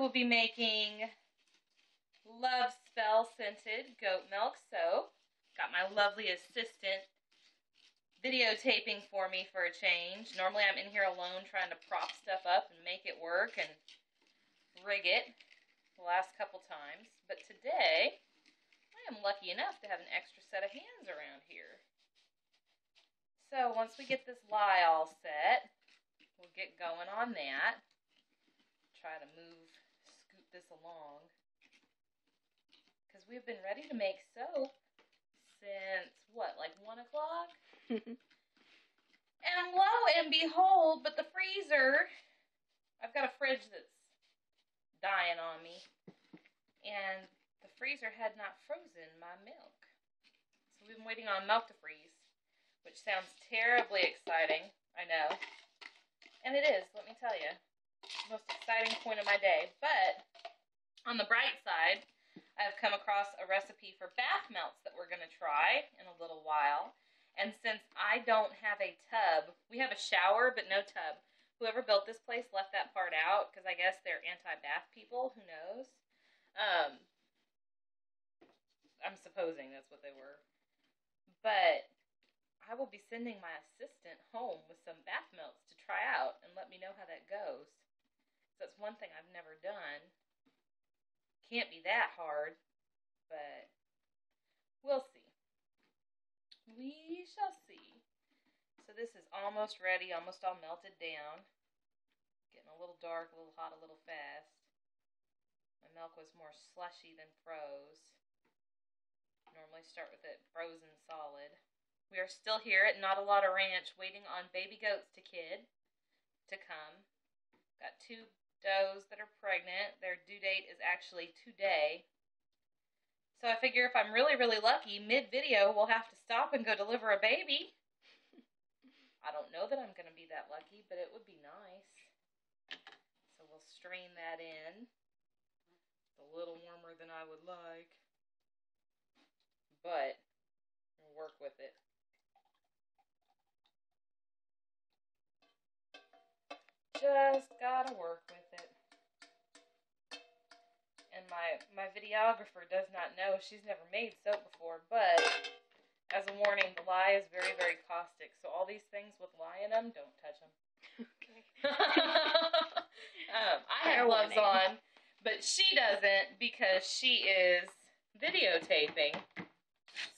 will be making Love Spell scented goat milk soap. Got my lovely assistant videotaping for me for a change. Normally I'm in here alone trying to prop stuff up and make it work and rig it the last couple times. But today I am lucky enough to have an extra set of hands around here. So once we get this lye all set, we'll get going on that. Try to scoop this along, because we've been ready to make soap since, what, like 1 o'clock? And lo and behold, but the freezer, I've got a fridge that's dying on me, and the freezer had not frozen my milk. So we've been waiting on milk to freeze, which sounds terribly exciting, I know. And it is, let me tell you. The most exciting point of my day. But on the bright side, I've come across a recipe for bath melts that we're going to try in a little while. And since I don't have a tub, we have a shower but no tub. Whoever built this place left that part out because I guess they're anti-bath people. Who knows? I'm supposing that's what they were. But I will be sending my assistant home with some bath melts to try out and let me know how that goes. That's one thing I've never done. Can't be that hard, but we'll see. We shall see. So this is almost ready, almost all melted down. Getting a little dark, a little hot, a little fast. My milk was more slushy than froze. Normally start with it frozen solid. We are still here at Not a Lot of Ranch waiting on baby goats to come. Got 2 does that are pregnant. Their due date is actually today. So I figure if I'm really, really lucky, mid-video we'll have to stop and go deliver a baby. I don't know that I'm going to be that lucky, but it would be nice. So we'll strain that in. It's a little warmer than I would like, but we'll work with it. Just gotta work with it. And my videographer does not know. She's never made soap before, but as a warning, the lye is very, very caustic. So all these things with lye in them, don't touch them. Okay. I have gloves on, but she doesn't because she is videotaping.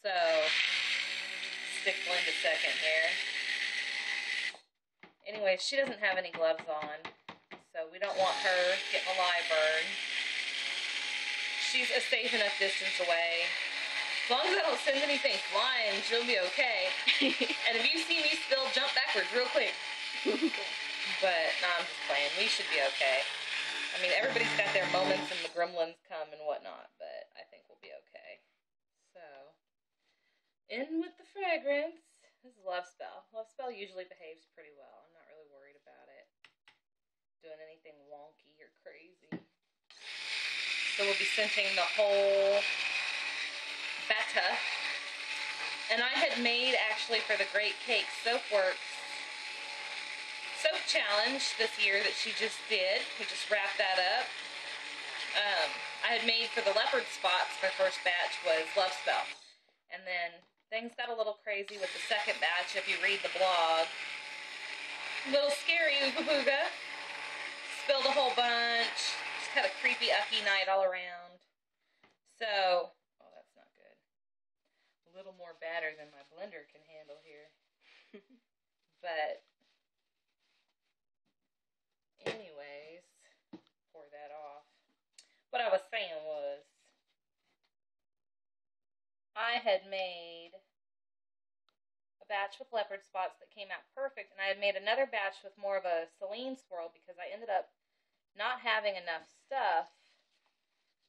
So stick blend a second here. Anyway, she doesn't have any gloves on, so we don't want her getting a lye burn. She's a safe enough distance away. As long as I don't send anything flying, she'll be okay. And if you see me spill, jump backwards real quick. But, no, I'm just playing. We should be okay. I mean, everybody's got their moments and the gremlins come and whatnot, but I think we'll be okay. So, in with the fragrance. This is Love Spell. Love Spell usually behaves pretty well. I'm not really worried about it doing anything wonky or crazy. So we'll be scenting the whole batter. And I had made, actually, for the Great Cake Soapworks soap challenge this year that she just did. We just wrapped that up. I had made for the leopard spots. My first batch was Love Spell. And then things got a little crazy with the second batch, if you read the blog. A little scary, Ooga Booga. Spilled a whole bunch. Just had a creepy, ucky night all around. So, oh, that's not good. A little more batter than my blender can handle here. But, anyways, pour that off. What I was saying was, I had made a batch with leopard spots that came out perfect, and I had made another batch with more of a Celine swirl because I ended up not having enough stuff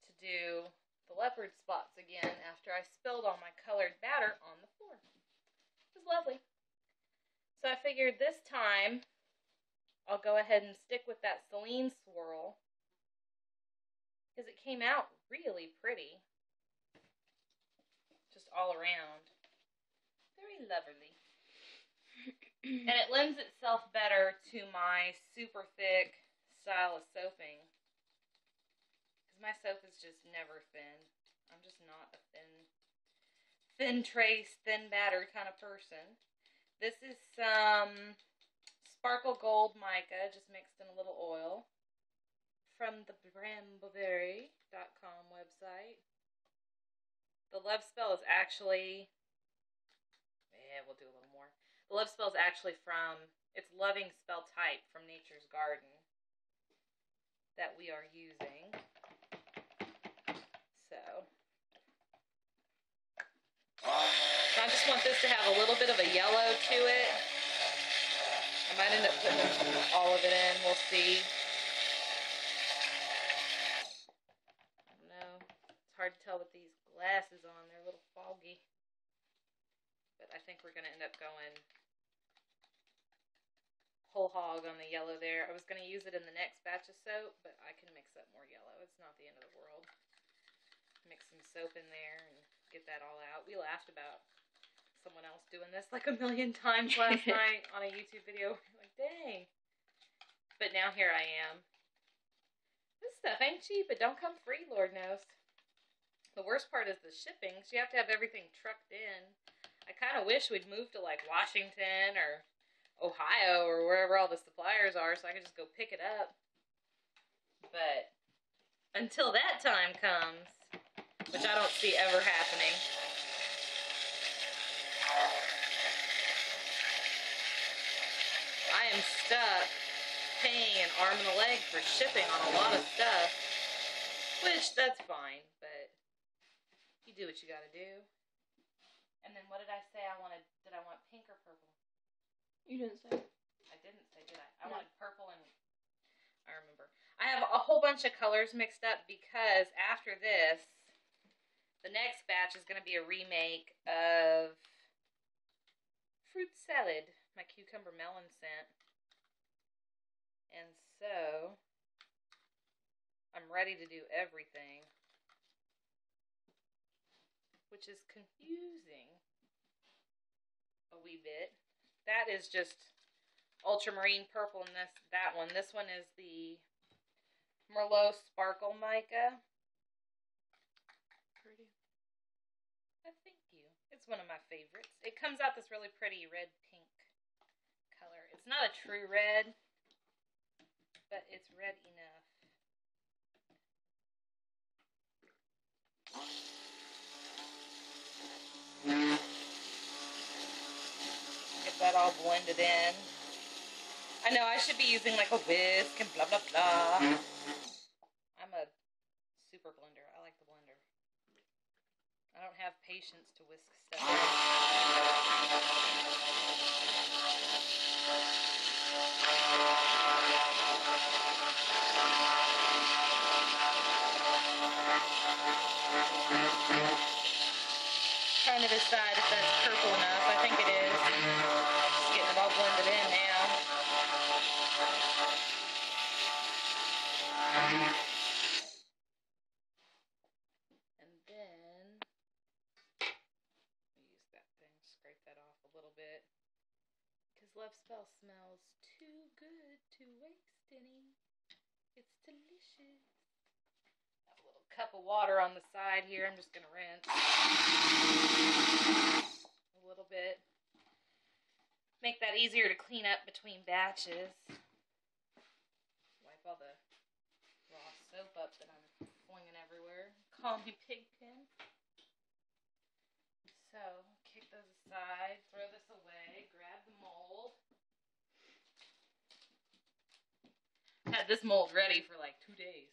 to do the leopard spots again after I spilled all my colored batter on the floor. It was lovely. So I figured this time I'll go ahead and stick with that Celine swirl because it came out really pretty. Just all around. Very lovely. And it lends itself better to my super thick style of soaping my soap is just never thin. I'm just not a thin trace, thin batter kind of person. This is some Sparkle Gold Mica, just mixed in a little oil, from the Brambleberry.com website. The Love Spell is actually, we'll do a little more. The Love Spell is actually from, it's Loving Spell Type from Nature's Garden that we are using. So I just want this to have a little bit of a yellow to it. I might end up putting all of it in, we'll see. I don't know. It's hard to tell with these glasses on, they're a little foggy. But I think we're going to end up going whole hog on the yellow there. I was going to use it in the next batch of soap, but I can mix up more yellow. It's not the end of the world. Mix some soap in there and get that all out. We laughed about someone else doing this like a million times last night on a YouTube video. Like, dang. But now here I am. This stuff ain't cheap. It don't come free, Lord knows. The worst part is the shipping, so you have to have everything trucked in. I kind of wish we'd moved to like Washington or Ohio or wherever all the suppliers are so I could just go pick it up. But until that time comes, which I don't see ever happening. I am stuck paying an arm and a leg for shipping on a lot of stuff, which that's fine, but you do what you gotta do. And then what did I say I wanted? Did I want pink or purple? You didn't say. I didn't say, did I? I wanted purple and... I remember. I have a whole bunch of colors mixed up because after this, the next batch is going to be a remake of Fruit Salad, my cucumber melon scent. And so, I'm ready to do everything, which is confusing a wee bit. That is just ultramarine purple in that one. This one is the Merlot Sparkle Mica. Pretty. Thank you. It's one of my favorites. It comes out this really pretty red-pink color. It's not a true red, but it's red enough. Get that all blended in. I know I should be using like a whisk and blah, blah, blah. I'm a super blender. I like the blender. I don't have patience to whisk stuff. I'm trying to decide if that's purple enough. I think it is. Just getting it all blended in now. And then we use that thing, scrape that off a little bit, because Love Spell smells too good to waste any. It's delicious. Have a little cup of water on the side here. I'm just gonna rinse a little bit. Make that easier to clean up between batches. Wipe all the raw soap up that I'm flinging everywhere. Call me Pigpen. So, kick those aside, throw this away, grab the mold. Had this mold ready for like 2 days.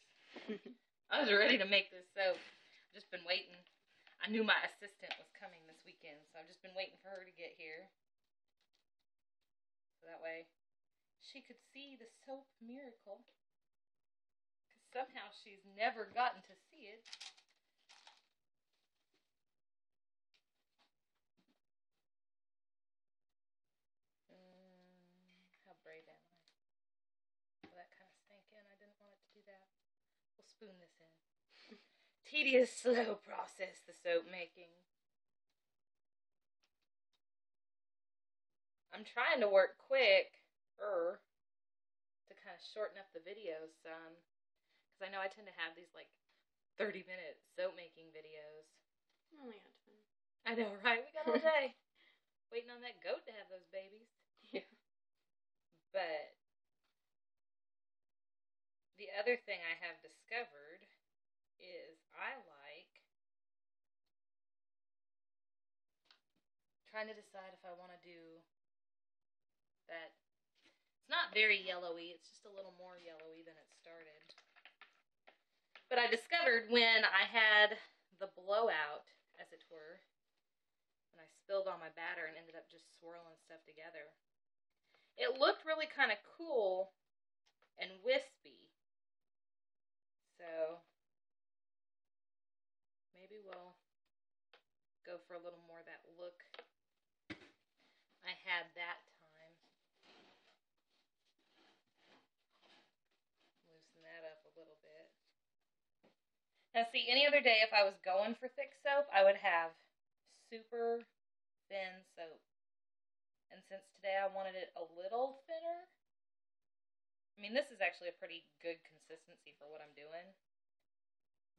I was ready to make this soap. I've just been waiting. I knew my assistant was coming this weekend, so I've just been waiting for her to get here. So that way she could see the soap miracle. Somehow she's never gotten to see it. How brave am I? Well, that kind of sank in. I didn't want it to do that. We'll spoon this in. Tedious, slow process, the soap making. I'm trying to work quick to kind of shorten up the videos some. I know I tend to have these like 30-minute soap making videos. I only got 20. I know, right? We got all day. Waiting on that goat to have those babies. Yeah. But the other thing I have discovered is I like trying to decide if I want to do that. It's not very yellowy. It's just a little more yellowy than it started. But I discovered when I had the blowout, as it were, and I spilled all my batter and ended up just swirling stuff together, it looked really kind of cool and wispy. So maybe we'll go for a little more of that look I had that time. Loosen that up a little bit. Now see, any other day if I was going for thick soap, I would have super thin soap. And since today I wanted it a little thinner, I mean, this is actually a pretty good consistency for what I'm doing.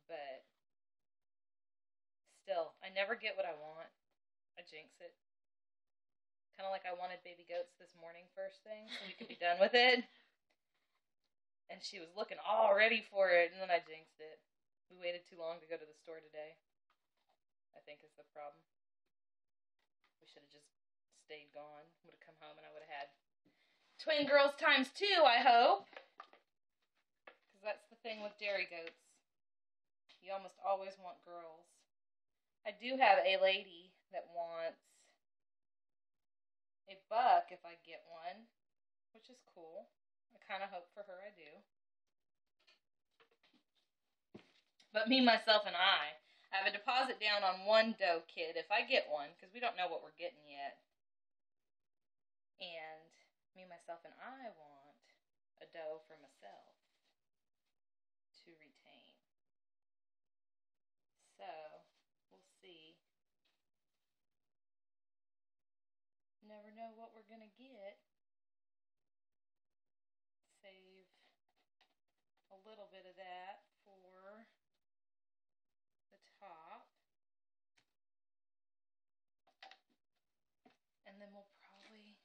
But still, I never get what I want. I jinx it. Kind of like I wanted baby goats this morning first thing so we could be done with it. And she was looking all ready for it, and then I jinxed it. We waited too long to go to the store today, I think, is the problem. We should have just stayed gone. Would have come home and I would have had twin girls ×2, I hope. Because that's the thing with dairy goats. You almost always want girls. I do have a lady that wants a buck if I get one, which is cool. I kind of hope for her I do. But me, myself, and I have a deposit down on one doe kid if I get one, because we don't know what we're getting yet. And me, myself, and I want a doe for myself to retain. So, we'll see. Never know what we're going to get. Save a little bit of that for the top, and then we'll probably,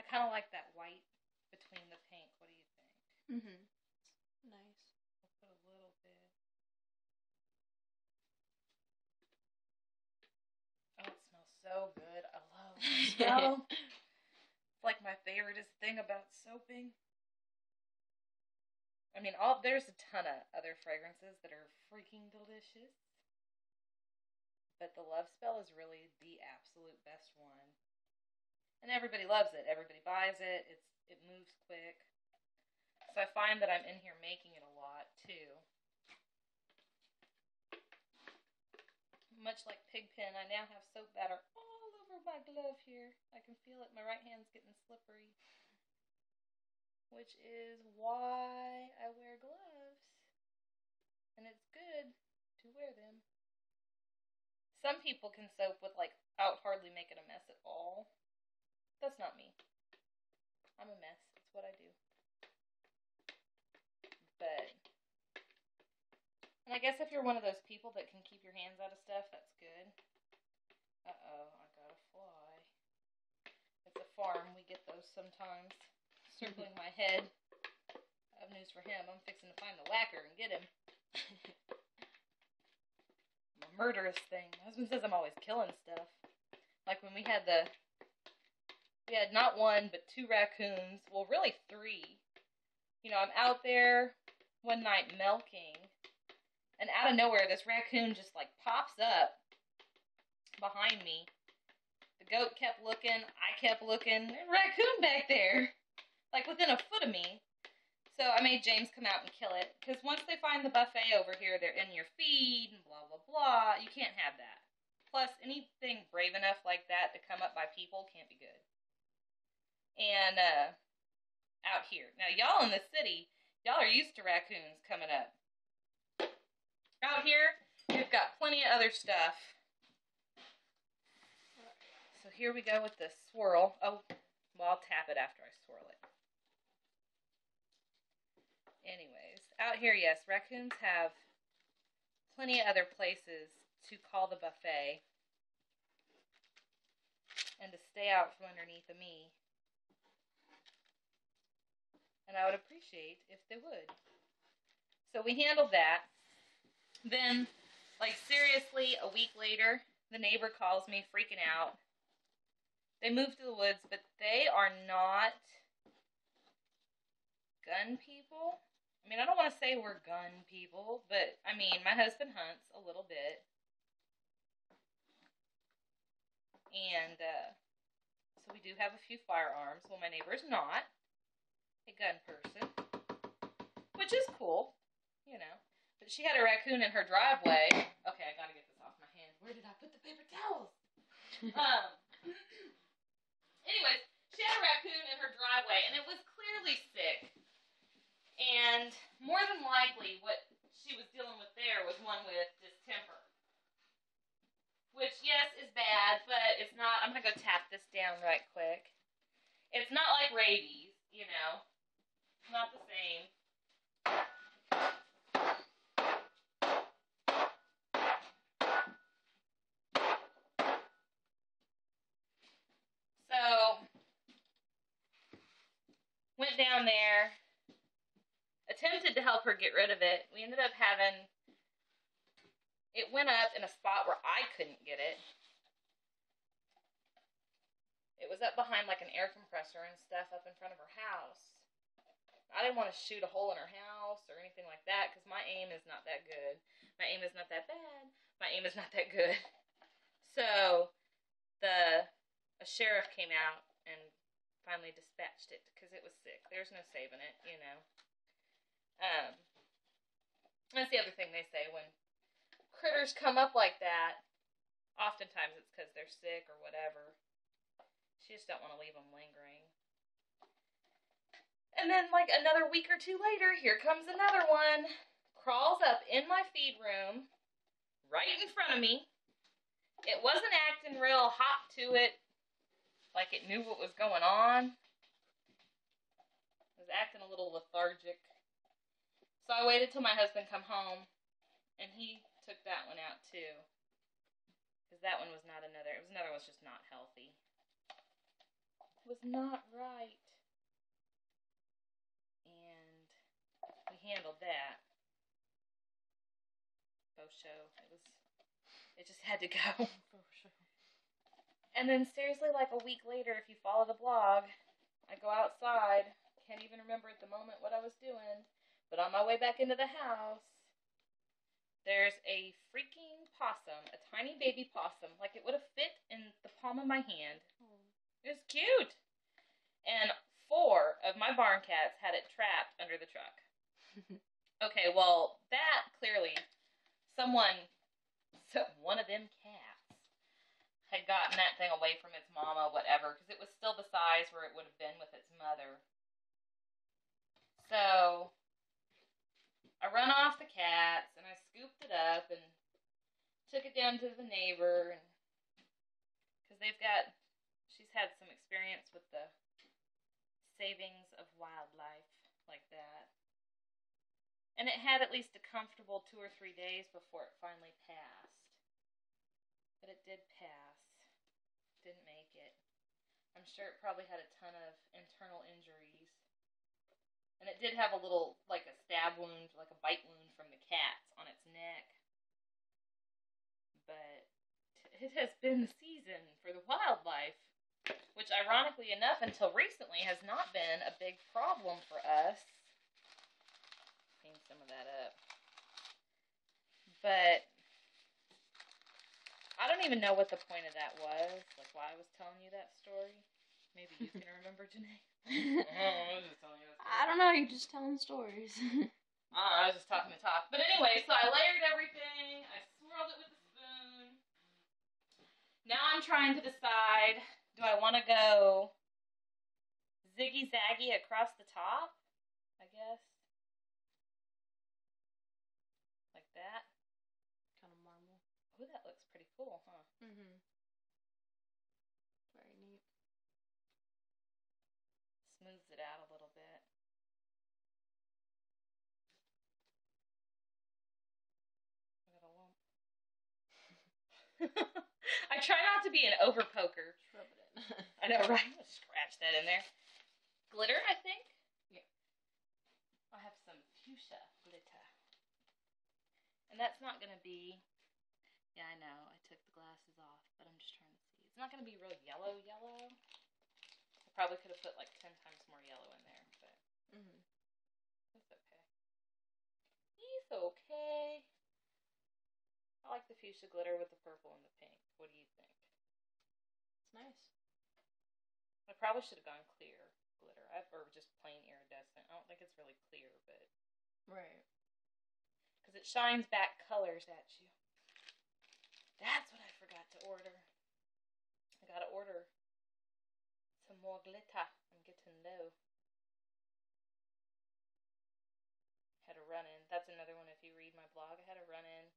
I kind of like that white between the pink. What do you think? Mm-hmm. Nice. We'll put a little bit. Oh, it smells so good. I love the smell. It's like my favorite thing about soaping. I mean, there's a ton of other fragrances that are freaking delicious. But the Love Spell is really the absolute best one. And everybody loves it. Everybody buys it. It moves quick. So I find that I'm in here making it a lot, too. Much like Pigpen, I now have soap batter all over my glove here. I can feel it. My right hand's getting slippery. Which is why I wear gloves, and it's good to wear them. Some people can soap without hardly making a mess at all. That's not me. I'm a mess. It's what I do. And I guess if you're one of those people that can keep your hands out of stuff, that's good. Uh-oh, I got a fly. It's a farm. We get those sometimes. Circling my head. I have news for him. I'm fixing to find the whacker and get him. I'm a murderous thing. My husband says I'm always killing stuff. Like when we had not one, but 2 raccoons. Well, really 3. You know, I'm out there one night milking, and out of nowhere, this raccoon just pops up behind me. The goat kept looking. I kept looking. There's a raccoon back there. Within a foot of me. So I made James come out and kill it. Because once they find the buffet over here, they're in your feed and blah, blah, blah. You can't have that. Plus, anything brave enough like that to come up by people can't be good. And out here. Now, y'all in the city, y'all are used to raccoons coming up. Out here, we've got plenty of other stuff. So here we go with the swirl. Oh, well, I'll tap it after I swirl it. Anyways, out here, yes, raccoons have plenty of other places to call the buffet and to stay out from underneath of me. And I would appreciate if they would. So we handled that. Then, like seriously, a week later, the neighbor calls me freaking out. They moved to the woods, but they are not gun people. I mean, I don't want to say we're gun people, but I mean, my husband hunts a little bit. And so we do have a few firearms. Well, my neighbor's not a gun person, which is cool, you know. But she had a raccoon in her driveway. Okay, I gotta get this off my hand. Where did I put the paper towels? Anyways, she had a raccoon in her driveway, and it was clearly sick. And more than likely, what she was dealing with there was one with distemper. Which, yes, is bad, but it's not... I'm going to go tap this down right quick. It's not like rabies, you know. It's not the same. So, went down there. Attempted to help her get rid of it. We ended up having... It went up in a spot where I couldn't get it. It was up behind like an air compressor and stuff up in front of her house. I didn't want to shoot a hole in her house or anything like that because my aim is not that good. My aim is not that bad. My aim is not that good. So a sheriff came out and finally dispatched it because it was sick. There's no saving it, you know. That's the other thing they say when critters come up like that. Oftentimes it's because they're sick or whatever. You just don't want to leave them lingering. And then like another week or two later, here comes another one. Crawls up in my feed room, right in front of me. It wasn't acting real hot to it, like it knew what was going on. It was acting a little lethargic. So I waited till my husband come home, and he took that one out too, because that one was not another. It was another one's just not healthy. It was not right, and we handled that. Bosho, it just had to go. Bosho. And then seriously, like a week later, if you follow the blog, I go outside. Can't even remember at the moment what I was doing, but on my way back into the house. There's a freaking possum, a tiny baby possum, like it would have fit in the palm of my hand. It was cute. And 4 of my barn cats had it trapped under the truck. Okay, well, that clearly, one of them cats had gotten that thing away from its mama, whatever, because it was still the size where it would have been with its mother. So... I run off the cats, and I scooped it up, and took it down to the neighbor, because she's had some experience with the savings of wildlife, like that. And it had at least a comfortable 2 or 3 days before it finally passed. But it did pass. Didn't make it. I'm sure it probably had a ton of internal injuries. And it did have a little, like a stab wound, like a bite wound from the cats on its neck. But it has been the season for the wildlife, which ironically enough until recently has not been a big problem for us. Clean some of that up. But I don't even know what the point of that was, like why I was telling you that story. Maybe you can remember, Janae. I don't know, you're just telling stories. I was just talking to talk. But anyway, so I layered everything, I swirled it with a spoon. Now I'm trying to decide, do I want to go ziggy-zaggy across the top? I guess. Like that. Kind of marble. Ooh, that looks pretty cool, huh? Mm-hmm. Very neat. Smooths it out a little bit. I'm going to I try not to be an over poker. Rub it in. I know, right? Scratch that in there. Glitter, I think. Yeah. I have some fuchsia glitter. And that's not going to be... Yeah, I know. I took the glasses off, but I'm just trying to see. It's not going to be real yellow, yellow. I probably could have put like 10 times more yellow in there, but it's okay. It's okay. I like the fuchsia glitter with the purple and the pink. What do you think? It's nice. I probably should have gone clear glitter, or just plain iridescent. I don't think it's really clear, but... Right. Because it shines back colors at you. That's what I forgot to order. I gotta order some more glitter. I'm getting low. Had a run-in. That's another one if you read my blog. I had a run-in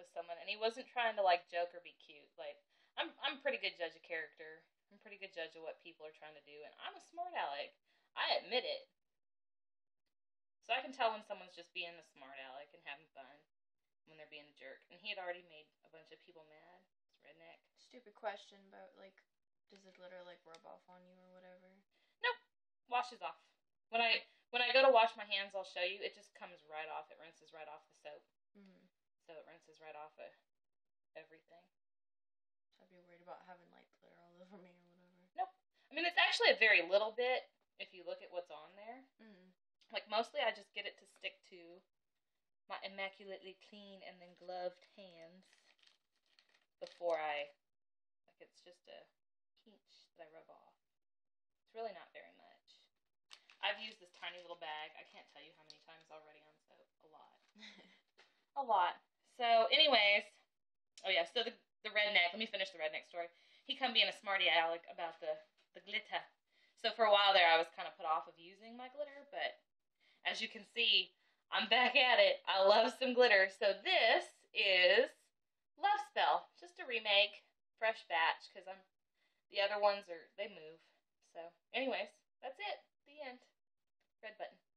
with someone, and he wasn't trying to, like, joke or be cute. Like, I'm a pretty good judge of character. I'm a pretty good judge of what people are trying to do, and I'm a smart aleck. I admit it. So I can tell when someone's just being a smart aleck and having fun, when they're being a jerk. And he had already made a bunch of people mad. It's redneck. Stupid question, but, like, does the glitter, like, rub off on you or whatever? Nope. Washes off. When I go to wash my hands, I'll show you, it just comes right off. It rinses right off the soap. So it rinses right off of everything. I'd be worried about having, like, glitter all over me or whatever. Nope. I mean, it's actually a very little bit if you look at what's on there. Like, mostly I just get it to stick to my immaculately clean and then gloved hands before I, like, it's just a pinch that I rub off. It's really not very much. I've used this tiny little bag, I can't tell you how many times already on soap. A lot. A lot. So, anyways, oh yeah, so the redneck, let me finish the redneck story. He come being a smarty aleck about the glitter. So for a while there, I was kind of put off of using my glitter, but as you can see, I'm back at it. I love some glitter. So this is Love Spell, just a remake, fresh batch, because the other ones they move. So anyways, that's it. The end. Red button.